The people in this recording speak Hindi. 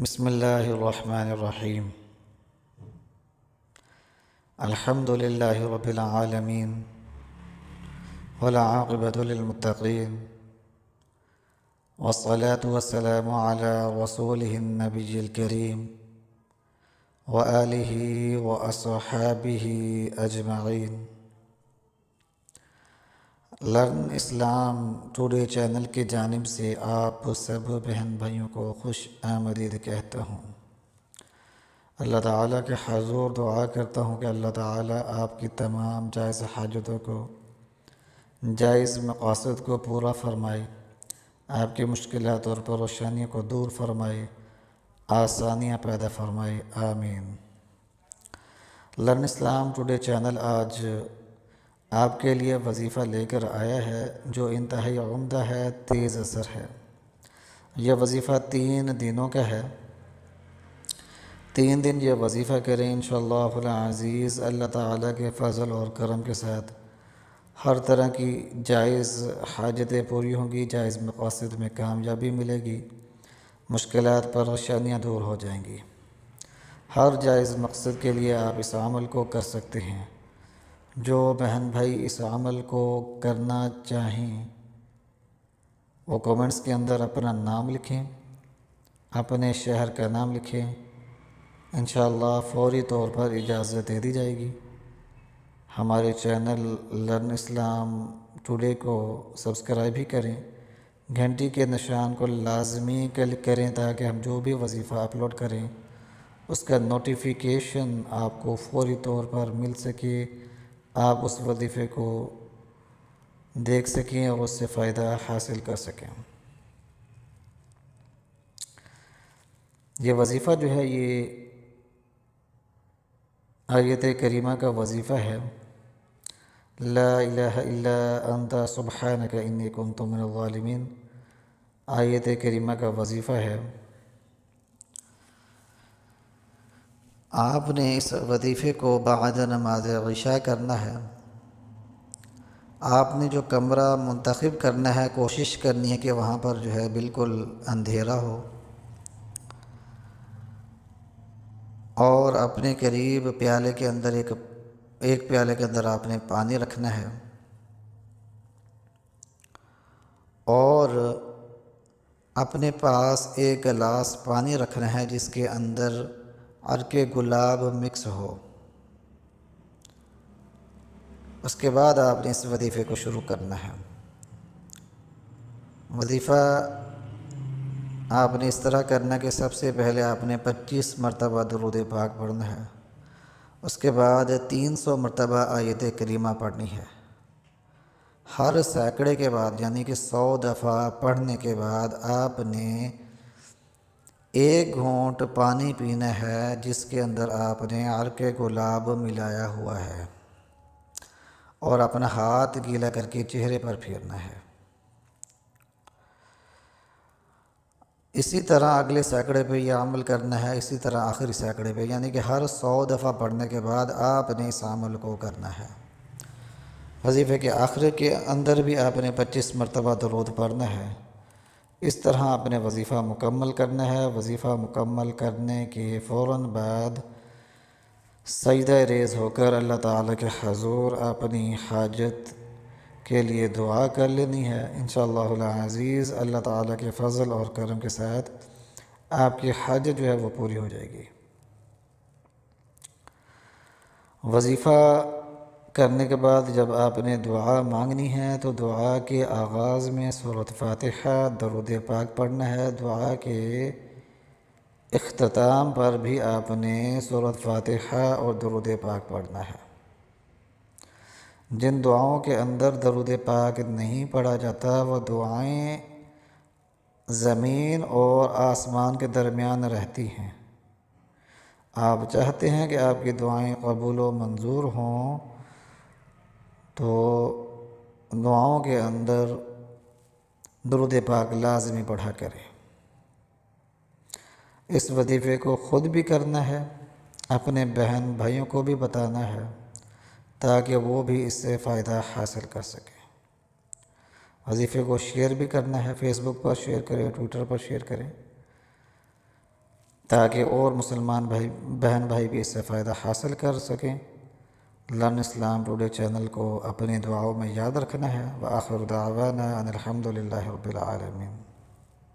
बिस्मिल्लाहिर्रहमानिर्रहीम अल्हम्दुलिल्लाहि रब्बिल आलमीन वल आक़िबतु लिल मुत्तक़ीन वस्सलातु वस्सलामु अला रसूलिहिन नबिय्यिल करीम व आलिहि व अस्हाबिहि अजमईन। लर्न इस्लाम टुडे चैनल की जानिब से आप सब बहन भाइयों को खुश आमदीद कहता हूँ। अल्लाह ताला के हुज़ूर दुआ करता हूँ कि अल्लाह ताला आपकी तमाम जायज़ हाजतों को, जायज़ मक़ासद को पूरा फरमाए, आपकी मुश्किलात और परेशानियों को दूर फरमाए, आसानियाँ पैदा फरमाए, आमीन। लर्न इस्लाम टुडे चैनल आज आपके लिए वजीफ़ा लेकर आया है जो इंतहाई उम्दा है, तेज़ असर है। यह वजीफ़ा 3 दिनों का है। 3 दिन यह वजीफ़ा करें इंशाअल्लाहुल अज़ीज़। अल्लाह ताला के फजल और करम के साथ हर तरह की जायज़ हाजतें पूरी होंगी, जायज़ मक़ासद में कामयाबी मिलेगी, मुश्किलात परेशानियाँ दूर हो जाएंगी। हर जायज़ मकसद के लिए आप इस अमल को कर सकते हैं। जो बहन भाई इस अमल को करना चाहें वो कमेंट्स के अंदर अपना नाम लिखें, अपने शहर का नाम लिखें, इंशाअल्लाह फ़ौरी तौर पर इजाज़त दे दी जाएगी। हमारे चैनल लर्न इस्लाम टुडे को सब्सक्राइब भी करें, घंटी के निशान को लाजमी क्लिक करें ताकि हम जो भी वजीफ़ा अपलोड करें उसका नोटिफिकेशन आपको फ़ौरी तौर पर मिल सके, आप उस वजीफ़े को देख सकें और उससे फ़ायदा हासिल कर सकें। यह वजीफ़ा जो है ये आयत करीमा का वजीफ़ा है। ला इलाहा इल्ला अंता सुब्हानका इन्नी कुन्तु मिनल ज़ालिमीन आयत करीमा का वजीफ़ा है। आपने इस वजीफ़े को बाद नमाज इशा करना है। आपने जो कमरा मुंतखब करना है, कोशिश करनी है कि वहाँ पर जो है बिल्कुल अंधेरा हो और अपने करीब प्याले के अंदर एक प्याले के अंदर आपने पानी रखना है और अपने पास एक गिलास पानी रखना है जिसके अंदर अर्के गुलाब मिक्स हो। उसके बाद आपने इस वजीफ़े को शुरू करना है। वजीफ़ा आपने इस तरह करना कि सबसे पहले आपने 25 मरतबा दुरूद पाक पढ़ना है। उसके बाद 300 मरतबा आयत करीमा पढ़नी है। हर सैकड़े के बाद यानी कि 100 दफ़ा पढ़ने के बाद आपने 1 घूंट पानी पीना है जिसके अंदर आपने अर्के गुलाब मिलाया हुआ है और अपना हाथ गीला करके चेहरे पर फेरना है। इसी तरह अगले सैकड़े पे यह अमल करना है, इसी तरह आखिरी सैकड़े पे, यानी कि हर 100 दफ़ा पढ़ने के बाद आपने इस अमल को करना है। वजीफ़े के आखिर के अंदर भी आपने 25 मरतबा दरूद पढ़ना है। इस तरह आपने वजीफ़ा मुकम्मल करना है। वजीफ़ा मुकम्मल करने के फ़ौरन बाद सजदा रेज़ होकर अल्लाह ताला के हुज़ूर अपनी हाजत के लिए दुआ कर लेनी है। इंशाअल्लाहुल अज़ीज़ अल्लाह ताला के फ़ज़ल और करम के साथ आपकी हाजत जो है वो पूरी हो जाएगी। वजीफ़ा करने के बाद जब आपने दुआ मांगनी है तो दुआ के आगाज़ में सूरत फातिहा दरूद पाक पढ़ना है। दुआ के इख्तिताम पर भी आपने सूरत फातिहा और दरूद पाक पढ़ना है। जिन दुआओं के अंदर दरूद पाक नहीं पढ़ा जाता वह दुआएं ज़मीन और आसमान के दरमियान रहती हैं। आप चाहते हैं कि आपकी दुआएं कबूल व मंजूर हों तो दुआओं के अंदर दुरूद पाक लाजमी पढ़ा करें। इस वजीफ़े को ख़ुद भी करना है, अपने बहन भाइयों को भी बताना है ताकि वो भी इससे फ़ायदा हासिल कर सकें। वजीफ़े को शेयर भी करना है, फेसबुक पर शेयर करें, ट्विटर पर शेयर करें। ताकि और मुसलमान भाई बहन भाई भी इससे फ़ायदा हासिल कर सकें। लर्न इस्लाम टुडे चैनल को अपनी दुआओं में याद रखना है। व आखिर दावाना अनिल हम्दुलिल्लाहि रब्बिल आलमीन।